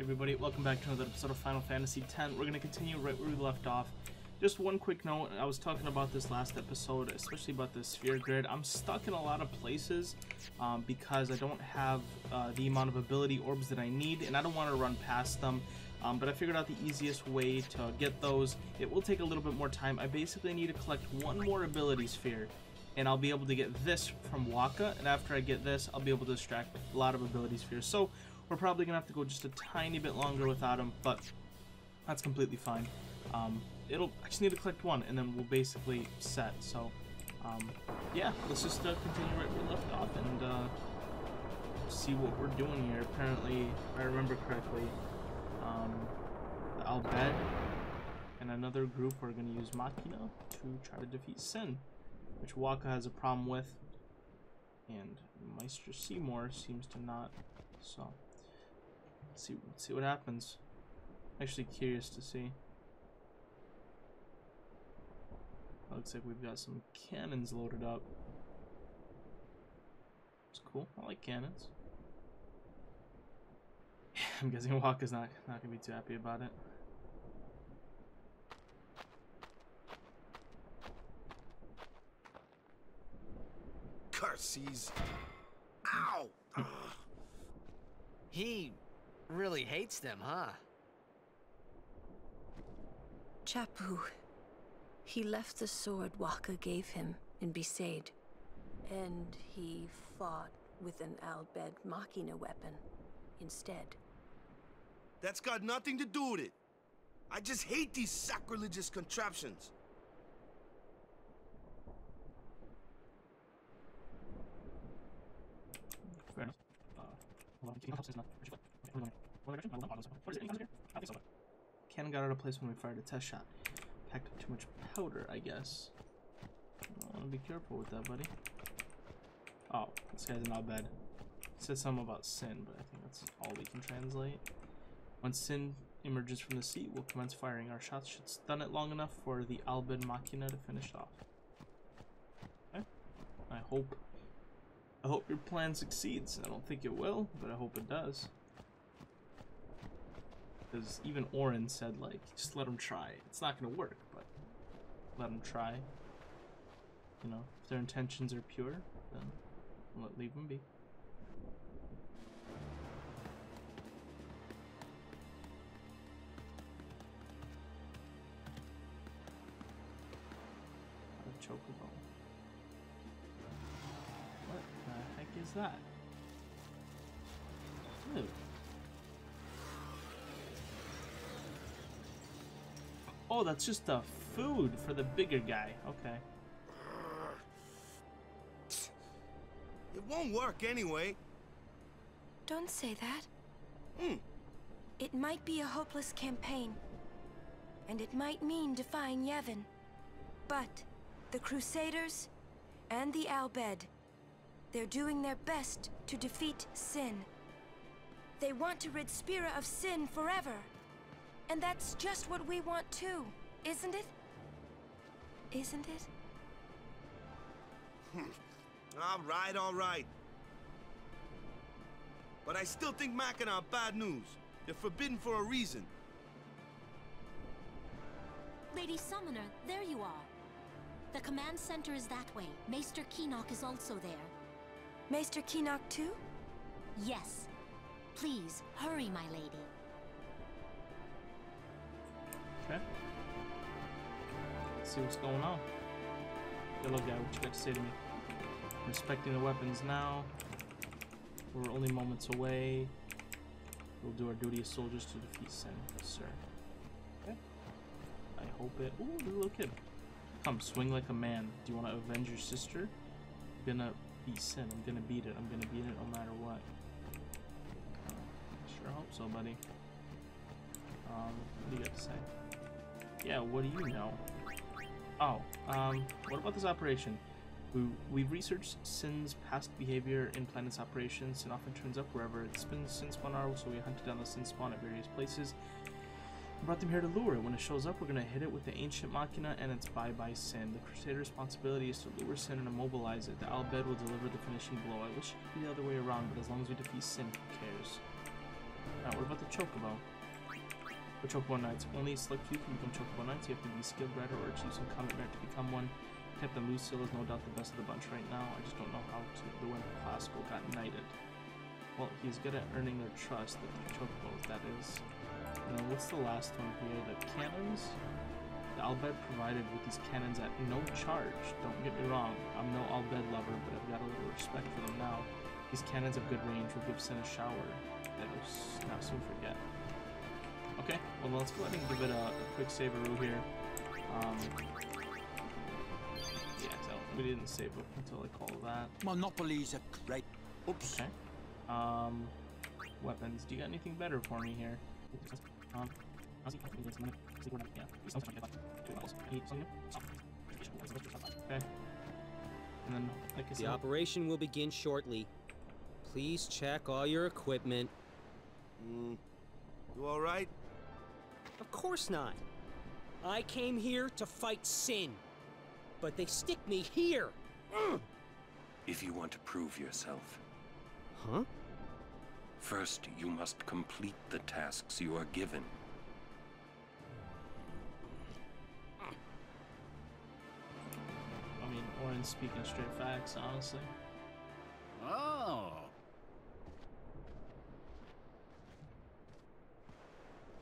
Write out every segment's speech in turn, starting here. Everybody, welcome back to another episode of Final Fantasy X. We're going to continue right where we left off. Just one quick note, I was talking about this last episode, especially about the sphere grid. I'm stuck in a lot of places because I don't have the amount of ability orbs that I need, and I don't want to run past them. But I figured out the easiest way to get those. It will take a little bit more time. I basically need to collect one more ability sphere, and I'll be able to get this from Wakka, and after I get this, I'll be able to extract a lot of ability spheres. So we're probably going to have to go just a tiny bit longer without him, but that's completely fine. I just need to collect one, and then we'll basically set. So, yeah, let's just continue right where we left off and see what we're doing here. Apparently, if I remember correctly, the Al Bhed and another group are going to use Machina to try to defeat Sin, which Wakka has a problem with, and Meister Seymour seems to not. So... Let's see what happens. Actually curious to see. Looks like we've got some cannons loaded up. It's cool. I like cannons. I'm guessing Wakka's not gonna be too happy about it. Curses! Ow! He really hates them, huh? Chappu. He left the sword Wakka gave him in Besaid, and he fought with an Al Bhed Machina weapon instead. That's got nothing to do with it. I just hate these sacrilegious contraptions. Fair enough. Cannon got out of place when we fired a test shot. Packed up too much powder, I guess. I want to be careful with that, buddy. Oh, this guy's in Al Bhed. It said something about Sin, but I think that's all we can translate. When Sin emerges from the sea, we'll commence firing. Our shots should stun it long enough for the Al Bhed Machina to finish off. Okay. I hope your plan succeeds. I don't think it will, but I hope it does. Because even Orin said, like, just let him try. It's not going to work, but let him try. You know, if their intentions are pure, then leave them be. A Chocobo. What the heck is that? Dude. Oh, that's just the food for the bigger guy. Okay. It won't work anyway. Don't say that. It might be a hopeless campaign. And it might mean defying Yevon. But the Crusaders and the Al Bhed, they're doing their best to defeat Sin. They want to rid Spira of Sin forever. And that's just what we want too, isn't it? Isn't it? All right. But I still think Mac and I are bad news. They're forbidden for a reason. Lady Summoner, there you are. The command center is that way. Maester Kinoc is also there. Maester Kinoc too? Yes. Please, hurry, my lady. Okay. Let's see what's going on. Hello guy, what you got to say to me? I'm inspecting the weapons now. We're only moments away. We'll do our duty as soldiers to defeat Sin, sir. Okay. I hope it... Ooh, the little kid. Come, swing like a man. Do you want to avenge your sister? I'm gonna beat Sin. I'm gonna beat it. I'm gonna beat it no matter what. Sure hope so, buddy. What do you got to say? Yeah, what do you know? Oh, what about this operation? We've researched Sin's past behavior in Planet's operations. Sin often turns up wherever its Sin spawn are, so we hunted down the Sin spawn at various places. We brought them here to lure it. When it shows up, we're going to hit it with the ancient Machina and its bye-bye Sin. The Crusader's responsibility is to lure Sin and immobilize it. The Al Bhed will deliver the finishing blow. I wish it could be the other way around, but as long as we defeat Sin, who cares? Now, what about the Chocobo? For Chocobo Knights, only a select few can become Chocobo Knights. You have to be a skilled rider or achieve some combat merit to become one. Captain Lucil is no doubt the best of the bunch right now. I just don't know how the winner Classical got knighted. Well, he's good at earning their trust, the Chocobos, that is. And then what's the last one here? The cannons? The Al Bhed provided with these cannons at no charge. Don't get me wrong, I'm no Al Bhed lover, but I've got a little respect for them now. These cannons of good range will give Sin a shower that will now soon forget. Okay, well, let's go ahead and give it a quick save-a-roo here. We didn't save up until I call that. Monopolies are great. Oops. Okay. Weapons. Do you got anything better for me here? Okay. And then, like I said, the operation will begin shortly. Please check all your equipment. You all right? Of course not. I came here to fight Sin. But they stick me here! If you want to prove yourself... Huh? First, you must complete the tasks you are given. I mean, Orin's speaking straight facts, honestly. Oh!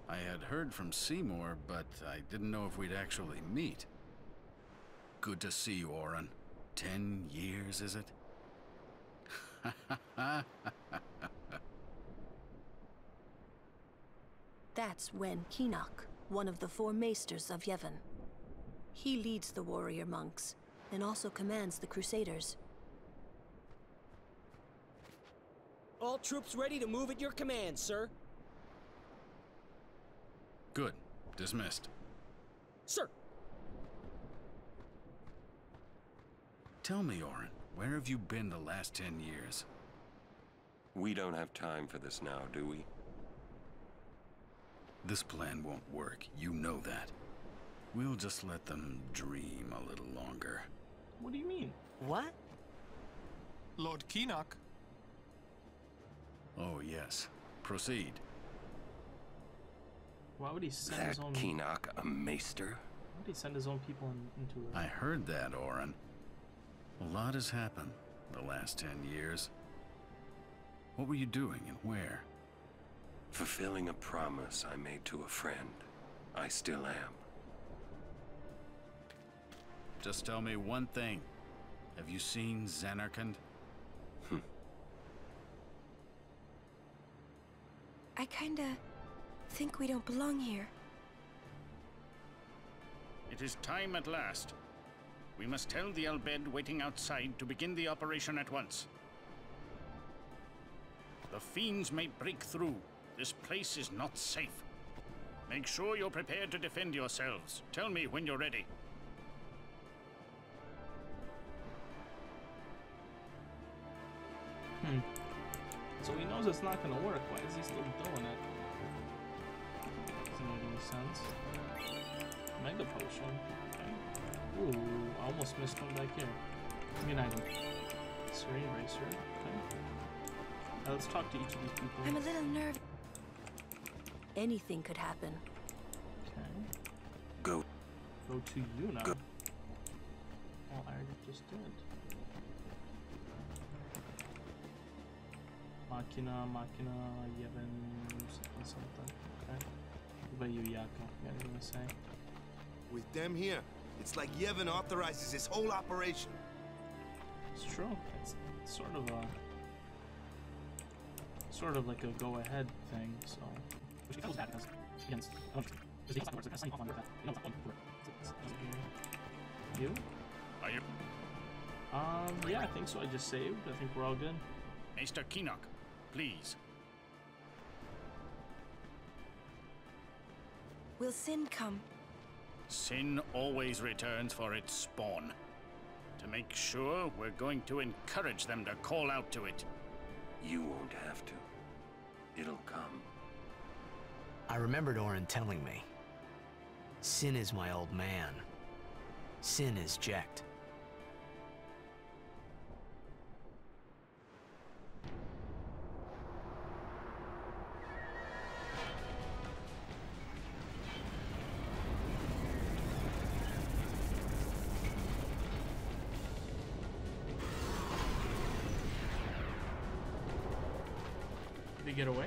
I had heard from Seymour, but I didn't know if we'd actually meet. Good to see you, Auron. 10 years, is it? That's when Kinoc, one of the four maesters of Yevon. He leads the warrior monks, and also commands the crusaders. All troops ready to move at your command, sir. Good. Dismissed. Sir! Tell me, Orin, where have you been the last 10 years? We don't have time for this now, do we? This plan won't work, you know that. We'll just let them dream a little longer. What do you mean? What? Lord Kinoc. Oh, yes. Proceed. Why would he send that his own... Kinoc, a maester? Why would he send his own people into a... I heard that, Orin. A lot has happened the last 10 years. What were you doing and where? Fulfilling a promise I made to a friend. I still am. Just tell me one thing. Have you seen Xanarkand? I kinda think we don't belong here. It is time at last. We must tell the Al Bhed waiting outside to begin the operation at once. The fiends may break through. This place is not safe. Make sure you're prepared to defend yourselves. Tell me when you're ready. So he knows it's not gonna work. Why is he still doing it? Doesn't make any sense. Mega potion. Ooh, I almost missed one back here. Give me an item. Serene Racer. Okay. Now let's talk to each of these people. I'm a little nervous. Anything could happen. Okay. Go to Yuna. Go. Well, I already just did. Machina, Yevon, something. Okay. What about you, Yaka? You got anything to say? With them here. It's like Yevon authorizes this whole operation. It's true. It's sort of like a go-ahead thing. So. You? Yeah, I think so. I just saved. I think we're all good. Maester Kinoc, please. Will Sin come? Sin always returns for its spawn. To make sure, we're going to encourage them to call out to it. You won't have to. It'll come. I remembered Orin telling me. Sin is my old man. Sin is Jecht. get away?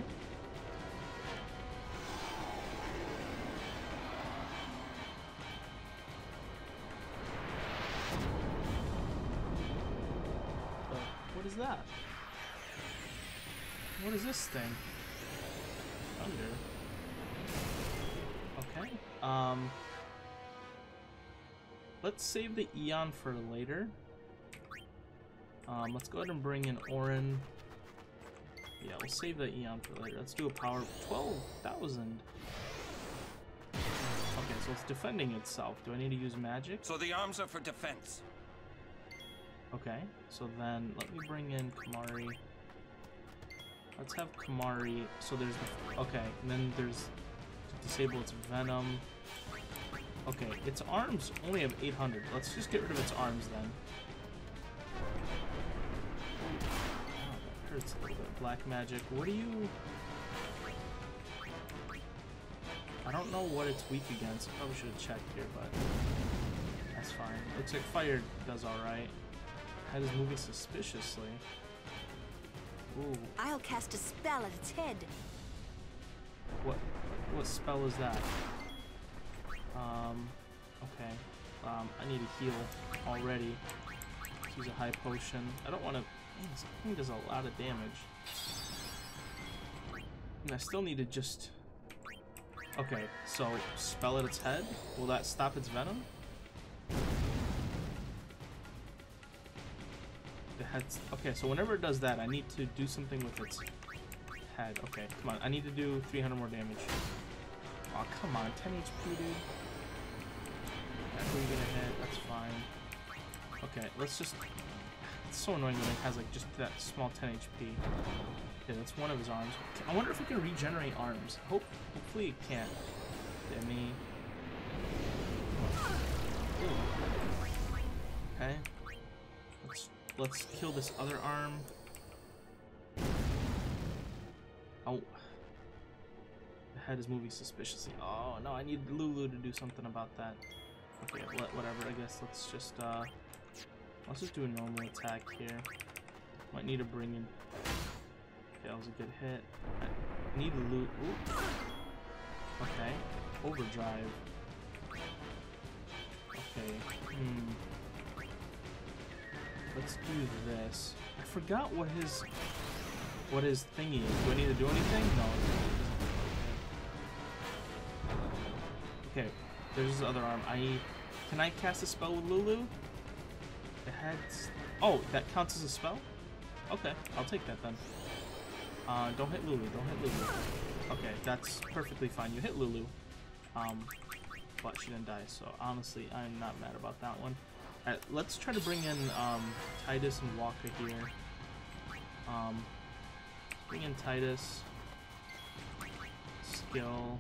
What is that? What is this thing? Thunder. Okay. Let's save the Eon for later. Let's go ahead and bring in Orin. Yeah, we'll save the Eon for later. Let's do a power of 12,000. Okay, so it's defending itself. Do I need to use magic? So the arms are for defense. Okay, so then let me bring in Kimahri. Let's have Kimahri. So there's the, okay, and then there's disable its venom. Okay, its arms only have 800. Let's just get rid of its arms then. Oh, that hurts a little bit. Black magic. What do you? I don't know what it's weak against. I probably should have checked here, but that's fine. Looks like fire does all right. Head is moving suspiciously. Ooh. I'll cast a spell at its head. What spell is that? Okay. I need to heal already. Let's use a high potion. I don't want to... Man, this thing does a lot of damage. And I still need to just... Okay, so spell at its head? Will that stop its venom? The head's... Okay, so whenever it does that, I need to do something with its head. Okay, come on. I need to do 300 more damage. Aw, oh, come on. 10 HP, dude. That's who you're gonna hit. That's fine. Okay, let's just... It's so annoying when it has, like, just that small 10 HP. Okay, that's one of his arms. I wonder if we can regenerate arms. Hopefully it can. Demi. Ooh. Okay. Let's kill this other arm. Oh. The head is moving suspiciously. Oh, no, I need Lulu to do something about that. Okay, whatever, I guess let's just do a normal attack here. Might need to bring in... Okay, that was a good hit. I need Lulu. Okay. Overdrive. Okay. Let's do this. I forgot what his thingy is. Do I need to do anything? No. Okay, there's this other arm. Can I cast a spell with Lulu? The head's... Oh, that counts as a spell? Okay, I'll take that then. Don't hit Lulu, don't hit Lulu. Okay, that's perfectly fine. You hit Lulu. But she didn't die, so honestly, I'm not mad about that one. Alright, let's try to bring in Tidus and Wakka here. Bring in Tidus. Skill.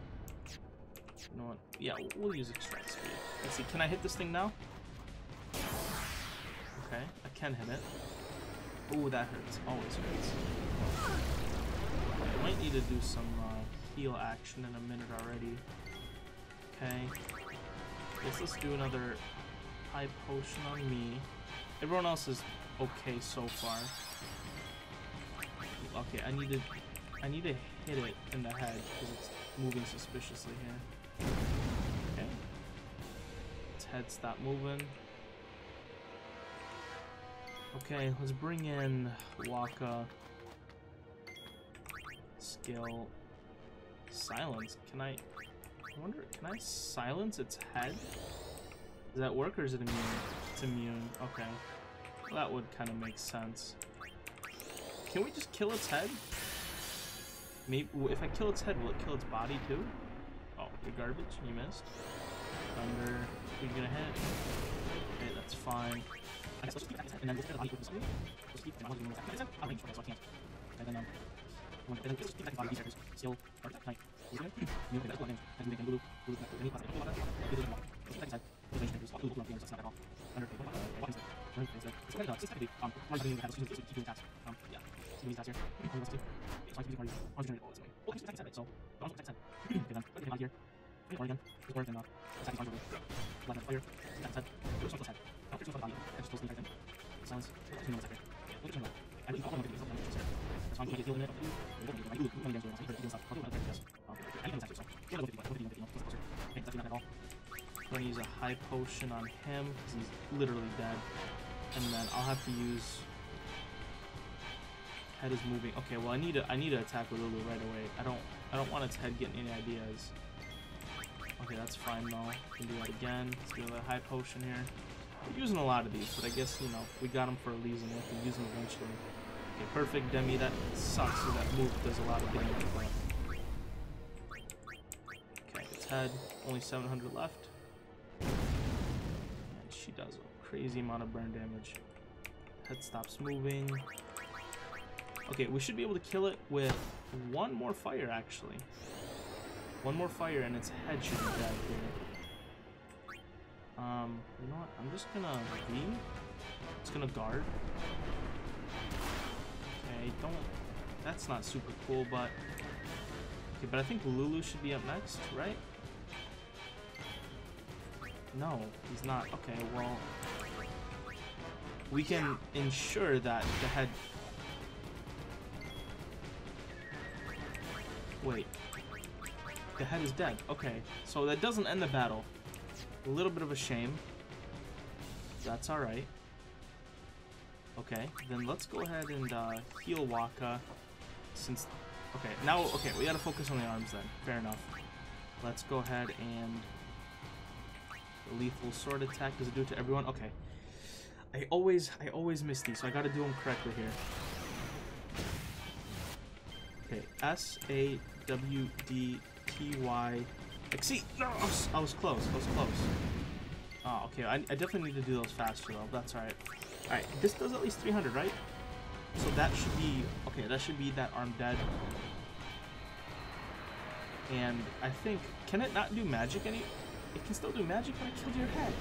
You know what? Yeah, we'll use extract speed. Let's see, can I hit this thing now? Okay, I can hit it. Ooh, that hurts. Always hurts. I might need to do some heal action in a minute already. Okay. Guess let's do another... high potion on me. Everyone else is okay so far. Okay, I need to hit it in the head because it's moving suspiciously here. Okay. Its head stopped moving. Okay, let's bring in Wakka. Skill. Silence. Can I silence its head? Does that work, or is it immune? It's immune. Okay. Well, that would kind of make sense. Can we just kill its head? Maybe if I kill its head, will it kill its body too? Oh, you're garbage. You missed. Thunder. You're gonna hit. Okay, that's fine. I guess I I'm gonna use a high potion on him because he's literally dead, and then I'll have to use. Head is moving. Okay, well I need to attack with Lulu right away. I don't want its head getting any ideas. Okay, that's fine though. I can do that again. Let's do another high potion here. We're using a lot of these, but I guess, you know, we got them for a reason. We have to use them eventually. Okay, perfect, Demi. That sucks, so that move does a lot of damage. Okay, its head. Only 700 left. And she does a crazy amount of burn damage. Head stops moving. Okay, we should be able to kill it with one more fire, actually. One more fire, and its head should be dead here. You know what? I'm just gonna be. It's gonna guard. Okay, don't. That's not super cool, but. Okay, but I think Lulu should be up next, right? No, he's not. Okay, well. We can ensure that the head. Wait, the head is dead. Okay, so that doesn't end the battle. A little bit of a shame. That's all right. Okay, then let's go ahead and heal Wakka. Since, okay, now, okay, we gotta focus on the arms then. Fair enough. Let's go ahead and the lethal sword attack. Does it do it to everyone? Okay. I always miss these, so I gotta do them correctly here. Okay, S-A-W-D-T-Y... Exceed! No! I was close, Oh, okay, I definitely need to do those faster, though. That's alright. Alright, this does at least 300, right? So that should be... Okay, that should be that arm dead. And I think... Can it not do magic any... It can still do magic when I killed your head.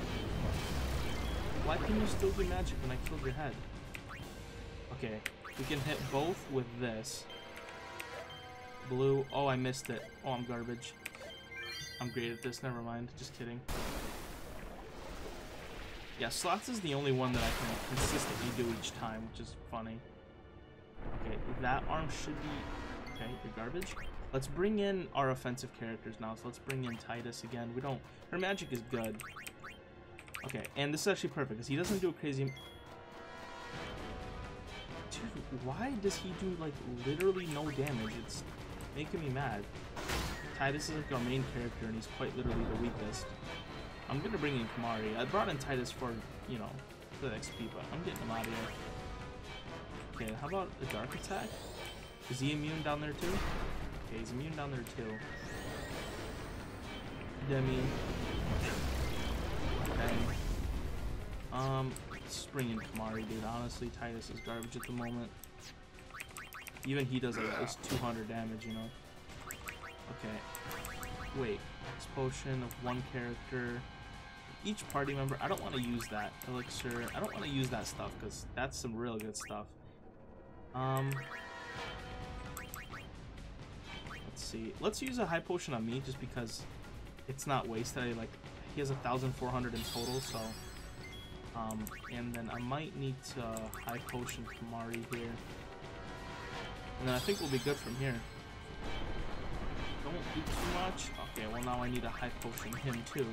Why can you still do magic when I killed your head? Okay, we can hit both with this. Blue. Oh, I missed it. Oh, I'm garbage. I'm great at this. Never mind. Just kidding. Yeah, slots is the only one that I can consistently do each time, which is funny. Okay, that arm should be... Okay, you're garbage. Let's bring in our offensive characters now. So let's bring in Tidus again. We don't... Her magic is good. Okay, and this is actually perfect because he doesn't do a crazy... Dude, why does he do, like, literally no damage? It's... making me mad. Tidus is like our main character, and he's quite literally the weakest. I'm gonna bring in Kimahri. I brought in Tidus for, you know, the XP, but I'm getting him out of here. Okay, how about a dark attack? Is he immune down there too? Okay, he's immune down there too. Demi. Okay. Let's bring in Kimahri, dude. Honestly, Tidus is garbage at the moment. Even he does at least 200 damage, you know. Okay. Wait. X potion of one character. Each party member. I don't want to use that elixir. I don't want to use that stuff because that's some real good stuff. Let's see. Let's use a high potion on me just because it's not wasted. I, like, he has 1,400 in total, so. And then I might need to high potion Kimahri here. And then I think we'll be good from here. Don't do too much. Okay, well now I need a high potion him too.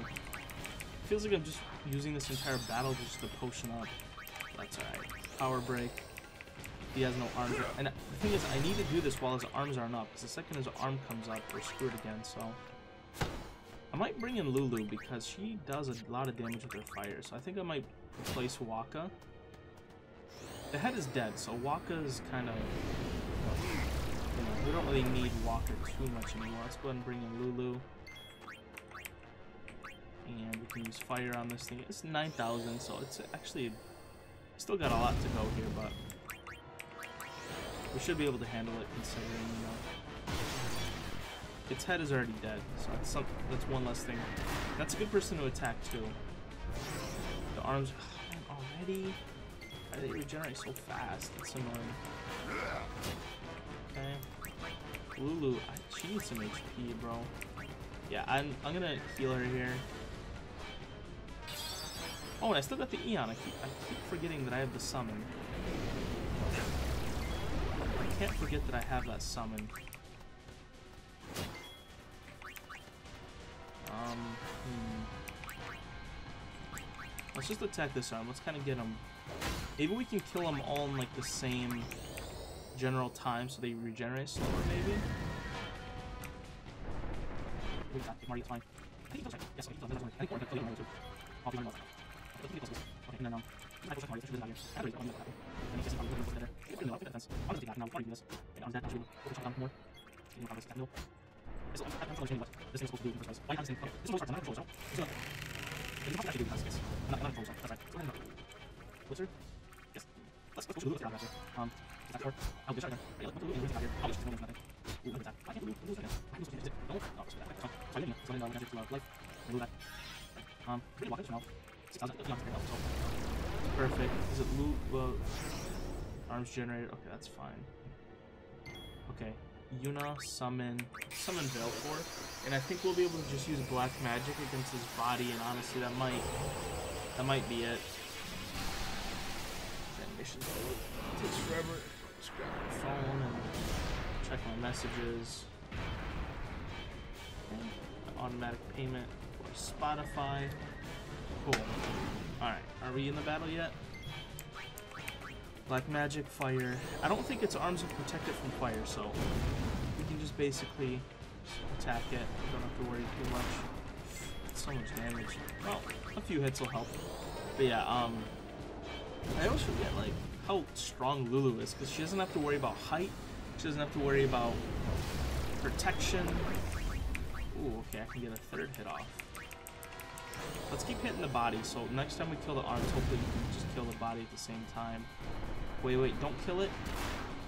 Feels like I'm just using this entire battle just to potion up. That's alright. Power break. He has no arms. And the thing is, I need to do this while his arms aren't up. Because the second his arm comes up, we're screwed again, so... I might bring in Lulu because she does a lot of damage with her fire. So I think I might replace Wakka. The head is dead, so Wakka is kind of... You know, we don't really need Wakka too much anymore. Let's go ahead and bring in Lulu. And we can use fire on this thing. It's 9,000, so it's actually... Still got a lot to go here, but... We should be able to handle it considering, you know... Its head is already dead, so that's, some, that's one less thing. That's a good person to attack, too. The arms... Oh, man, already? Why do they regenerate so fast? It's annoying. Okay. Lulu, she needs some HP, bro. Yeah, I'm gonna heal her here. Oh, and I still got the Eon. I keep forgetting that I have the summon. can't forget that I have that summon. Let's just attack this arm. Let's kind of get them. Maybe we can kill them all in like the same general time so they regenerate slower, maybe? Perfect. Is it loot? Well, arms generated. Okay, that's fine. Okay. Yuna, summon Valefor, and I think we'll be able to just use black magic against his body, and honestly, that might be it. That mission's all takes forever. Just grab my phone and check my messages. And automatic payment for Spotify. Cool. Alright, are we in the battle yet? Black magic, fire. I don't think its arms will protect it from fire, so we can just basically attack it. Don't have to worry too much. It's so much damage. Well, a few hits will help. But yeah, I always forget like how strong Lulu is, because she doesn't have to worry about height. She doesn't have to worry about protection. Ooh, okay, I can get a third hit off. Let's keep hitting the body, so next time we kill the arms, hopefully we can just kill the body at the same time. Wait, don't kill it,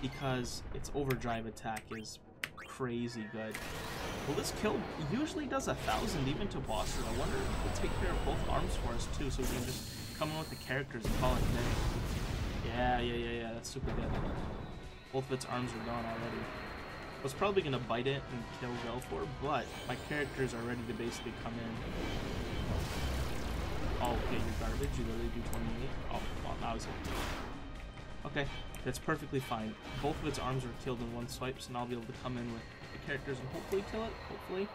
because its overdrive attack is crazy good. Well, this kill usually does 1,000 even to bosses. I wonder if it'll take care of both arms for us too, so we can just come in with the characters and call it a day. Yeah, that's super good. Both of its arms are gone already. I was probably going to bite it and kill Valefor, but my characters are ready to basically come in. Oh, okay, you're garbage. You literally do 28. Oh, well, that was it. Okay, that's perfectly fine. Both of its arms were killed in one swipe, so now I'll be able to come in with the characters and hopefully kill it. Hopefully.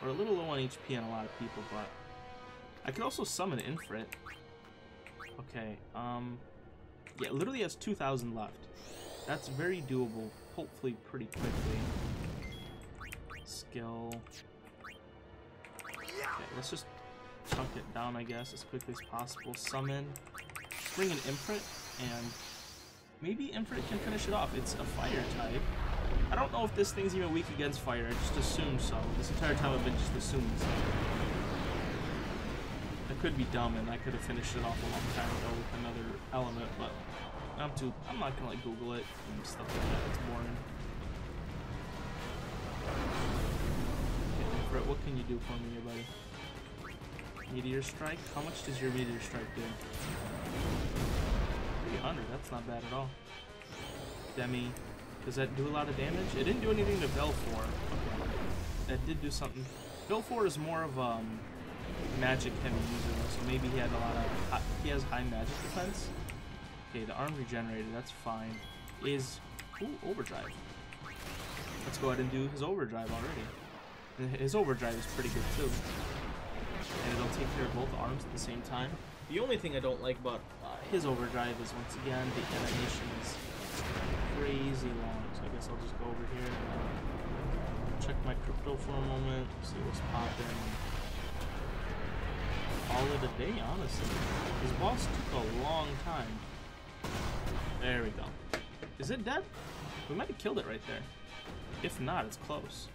We're a little low on HP and a lot of people, but... I could also summon Ifrit. Okay, yeah, it literally has 2,000 left. That's very doable, hopefully pretty quickly. Skill... Okay, let's just... chunk it down, I guess, as quickly as possible. Summon, bring an Ifrit, and maybe Ifrit can finish it off. It's a fire type. I don't know if this thing's even weak against fire. I just assume so. This entire time I've been just assuming so. I could be dumb, and I could have finished it off a long time ago with another element, but I'm not gonna like Google it and stuff like that. It's boring. Okay, Ifrit, what can you do for me, your buddy? Meteor strike? How much does your meteor strike do? 300, that's not bad at all. Demi, does that do a lot of damage? It didn't do anything to Valefor. Okay, that did do something. Valefor is more of a magic heavy user, so maybe he had a lot of he has high magic defense. Okay, the arm regenerated, that's fine. Is overdrive. Let's go ahead and do his overdrive already. And his overdrive is pretty good too. And it'll take care of both arms at the same time. The only thing I don't like about his overdrive is, once again, the animation is crazy long. So I guess I'll just go over here and check my crypto for a moment, see what's popping. All of the day, honestly. His boss took a long time. There we go. Is it dead? We might have killed it right there. If not, it's close.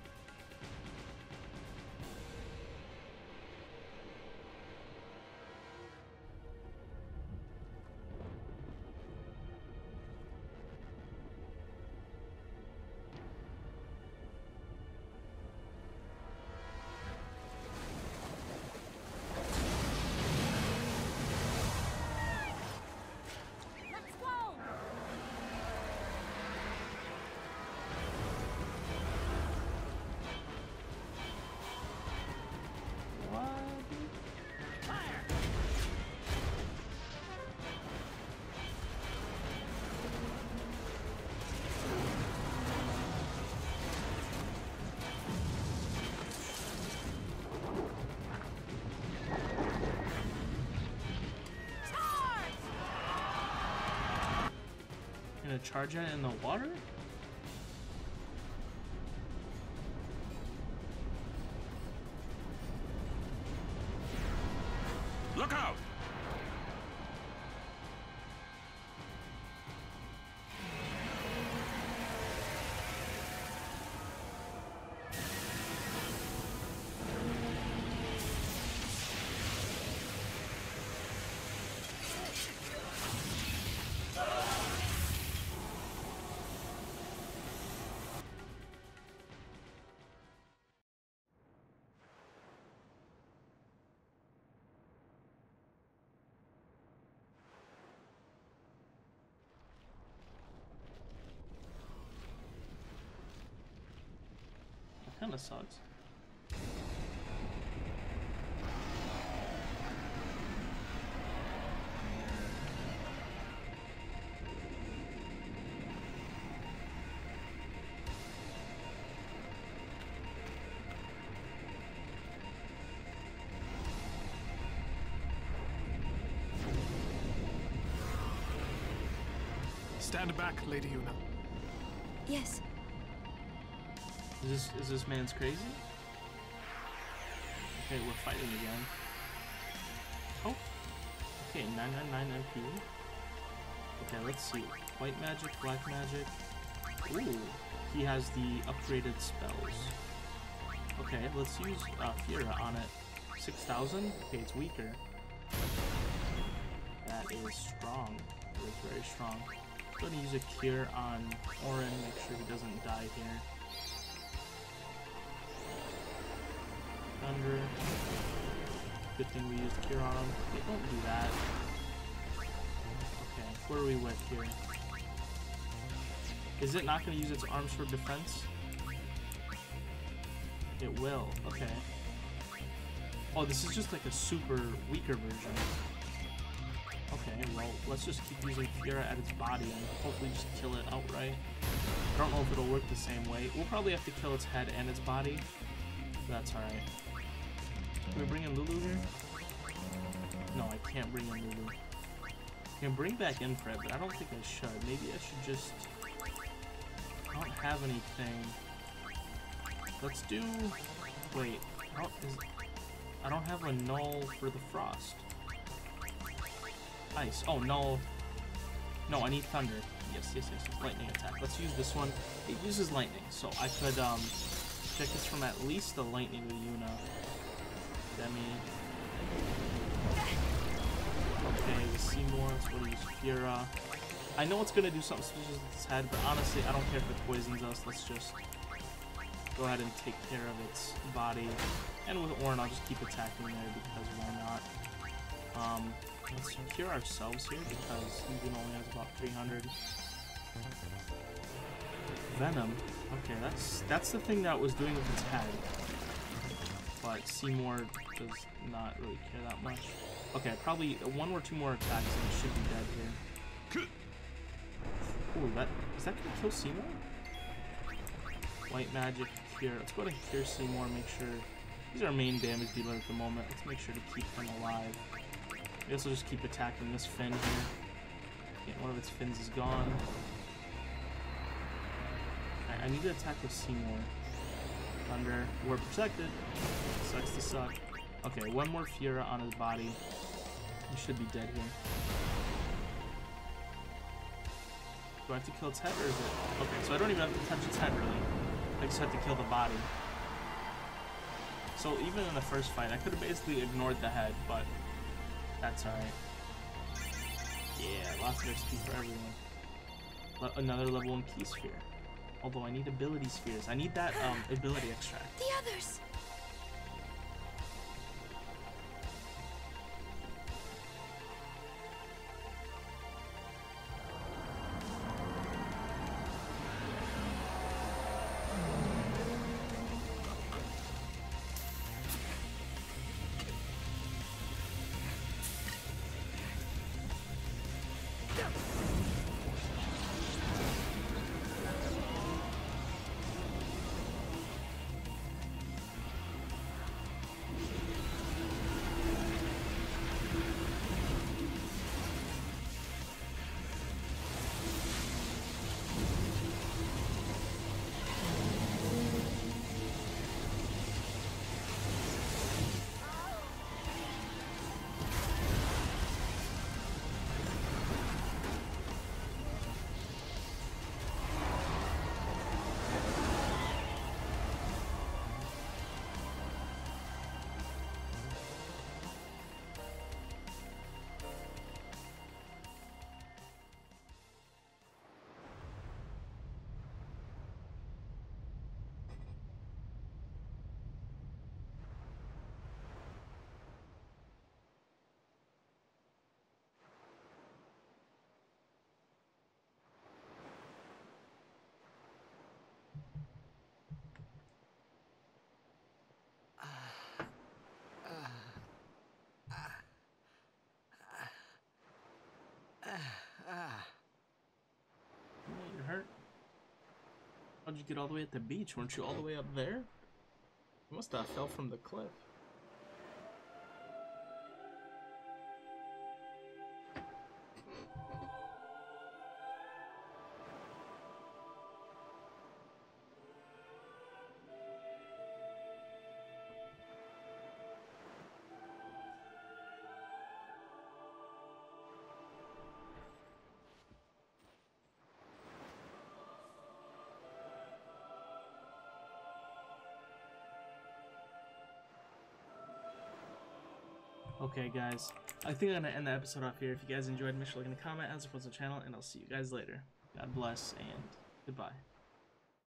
to charge it in the water? Look out! Kinda sucks. Stand back, Lady Yuna. Yes. Is this man's crazy? Okay, we're fighting again. Oh! Okay, 999 MP. Okay, let's see. White magic, black magic. Ooh! He has the upgraded spells. Okay, let's use Fira on it. 6,000? Okay, it's weaker. That is strong. It is very strong. I'm gonna use a cure on Orin, make sure he doesn't die here. Thunder. Good thing we used cure on him. Okay, don't do that. Okay, where are we with here? Is it not going to use its arms for defense? It will. Okay. Oh, this is just like a super weaker version. Okay, well, let's just keep using Fira at its body and hopefully just kill it outright. I don't know if it'll work the same way. We'll probably have to kill its head and its body. That's alright. Can we bring in Lulu here? No, I can't bring in Lulu. I can bring back Infred, but I don't think I should. Maybe I should just... I don't have anything. Let's do... Wait. I don't have a null for the frost. Ice. Oh, null. No, I need thunder. Yes. Lightning attack. Let's use this one. It uses lightning, so I could, check this from at least the lightning with Yuna. Okay, the Seymour, it's going to use Fira. I know it's going to do something suspicious with its head, but honestly, I don't care if it poisons us. Let's just go ahead and take care of its body. And with Orin, I'll just keep attacking there because why not? Let's secure ourselves here because Yuna only has about 300. Venom. Okay, that's the thing that it was doing with its head. But Seymour does not really care that much. Okay, probably one or two more attacks and it should be dead here. Ooh, is that gonna kill Seymour? White magic cure. Let's go ahead and cure Seymour, make sure he's our main damage dealer at the moment. Let's make sure to keep him alive. We also just keep attacking this fin here. Yeah, one of its fins is gone. I need to attack with Seymour. Thunder. We're protected. Sucks to suck. Okay, one more Fira on his body. He should be dead here. Do I have to kill its head or is it... Okay, so I don't even have to touch its head really. I just have to kill the body. So even in the first fight, I could have basically ignored the head, but that's alright. Yeah, lots of XP for everyone. Another level 1 Peace Sphere. Although I need ability spheres. I need that ability extract. The others. How'd you get all the way at the beach? Weren't you all the way up there? You must have fell from the cliff. Okay, guys, I think I'm going to end the episode off here. If you guys enjoyed, make sure to like and comment and support the channel, and I'll see you guys later. God bless, and goodbye.